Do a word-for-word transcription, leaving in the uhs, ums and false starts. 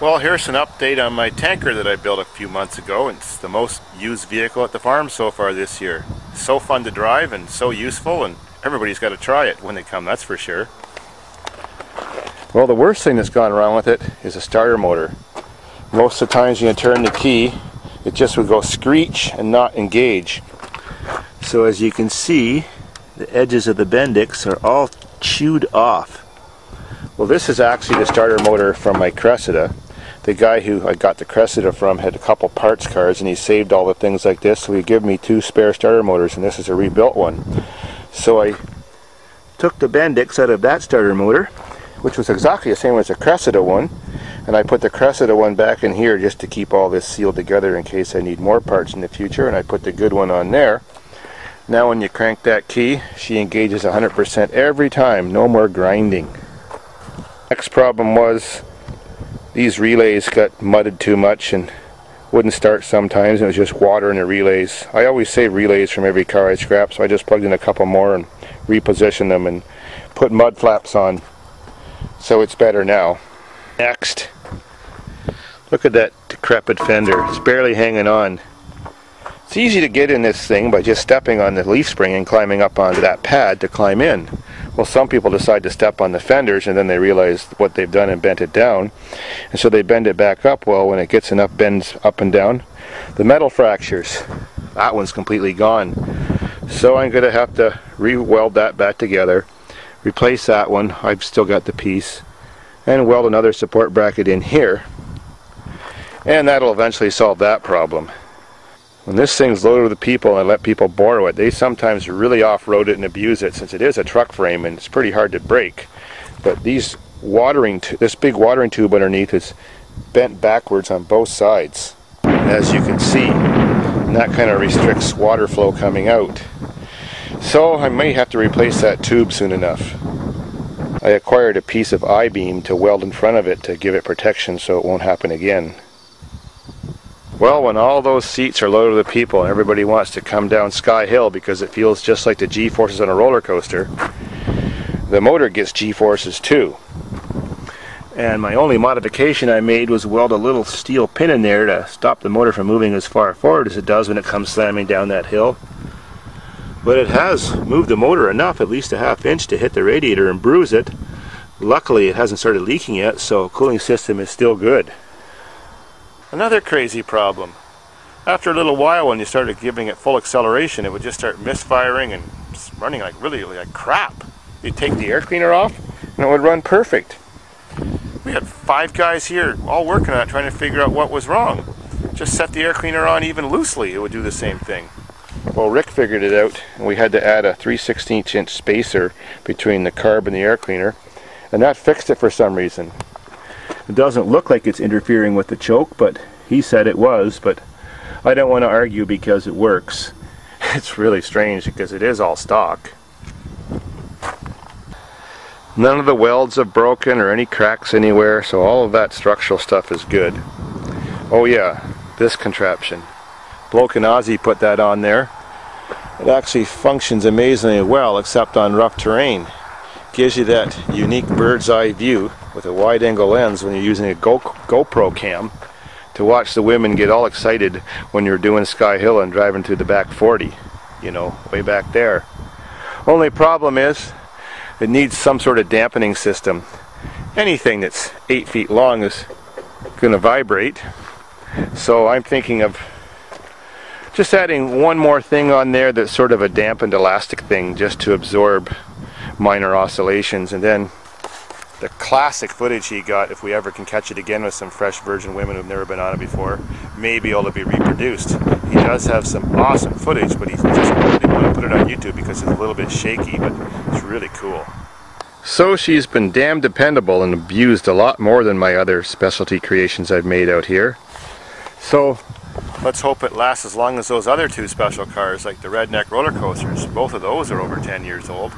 Well, here's an update on my tanker that I built a few months ago. It's the most used vehicle at the farm so far this year. So fun to drive and so useful, and everybody's got to try it when they come, that's for sure. Well, the worst thing that's gone wrong with it is a starter motor. Most of the times you turn the key, it just would go screech and not engage. So as you can see, the edges of the Bendix are all chewed off. Well, this is actually the starter motor from my Cressida. The guy who I got the Cressida from had a couple parts cars, and he saved all the things like this, so he gave me two spare starter motors, and this is a rebuilt one. So I took the Bendix out of that starter motor, which was exactly the same as the Cressida one, and I put the Cressida one back in here just to keep all this sealed together in case I need more parts in the future, and I put the good one on there. Now when you crank that key, she engages one hundred percent every time, no more grinding. Next problem was these relays got mudded too much and wouldn't start sometimes. It was just water in the relays. I always save relays from every car I scrap, so I just plugged in a couple more and repositioned them and put mud flaps on. So it's better now. Next, look at that decrepit fender. It's barely hanging on. It's easy to get in this thing by just stepping on the leaf spring and climbing up onto that pad to climb in. Well, some people decide to step on the fenders and then they realize what they've done and bent it down, and so they bend it back up. Well, when it gets enough bends up and down, the metal fractures. That one's completely gone. So I'm going to have to re-weld that back together, replace that one, I've still got the piece, and weld another support bracket in here, and that'll eventually solve that problem. When this thing's loaded with people and I let people borrow it, they sometimes really off-road it and abuse it, since it is a truck frame and it's pretty hard to break. But these watering, this big watering tube underneath is bent backwards on both sides, as you can see, and that kind of restricts water flow coming out. So I may have to replace that tube soon enough. I acquired a piece of I-beam to weld in front of it to give it protection so it won't happen again. Well, when all those seats are loaded with people and everybody wants to come down Sky Hill because it feels just like the G-forces on a roller coaster, the motor gets G-forces too. And my only modification I made was weld a little steel pin in there to stop the motor from moving as far forward as it does when it comes slamming down that hill. But it has moved the motor enough, at least a half inch, to hit the radiator and bruise it. Luckily, it hasn't started leaking yet, so the cooling system is still good. Another crazy problem. After a little while, when you started giving it full acceleration, it would just start misfiring and running like really like crap. You'd take the air cleaner off and it would run perfect. We had five guys here all working on it trying to figure out what was wrong. Just set the air cleaner on even loosely, it would do the same thing. Well, Rick figured it out, and we had to add a three sixteenths inch spacer between the carb and the air cleaner, and that fixed it for some reason. It doesn't look like it's interfering with the choke, but he said it was, but I don't want to argue because it works. It's really strange because it is all stock. None of the welds have broken or any cracks anywhere, so all of that structural stuff is good. Oh yeah, this contraption. Blokenazzi put that on there. It actually functions amazingly well except on rough terrain. Gives you that unique bird's eye view with a wide angle lens when you're using a Go GoPro cam to watch the women get all excited when you're doing Sky Hill and driving through the back forty, you know, way back there. Only problem is it needs some sort of dampening system. Anything that's eight feet long is going to vibrate, so I'm thinking of just adding one more thing on there that's sort of a dampened elastic thing just to absorb minor oscillations, and then the classic footage he got, if we ever can catch it again with some fresh virgin women who've never been on it before, may be able to be reproduced. He does have some awesome footage, but he just didn't want to put it on YouTube because it's a little bit shaky, but it's really cool. So she's been damn dependable and abused a lot more than my other specialty creations I've made out here. So let's hope it lasts as long as those other two special cars, like the Redneck roller coasters. Both of those are over ten years old.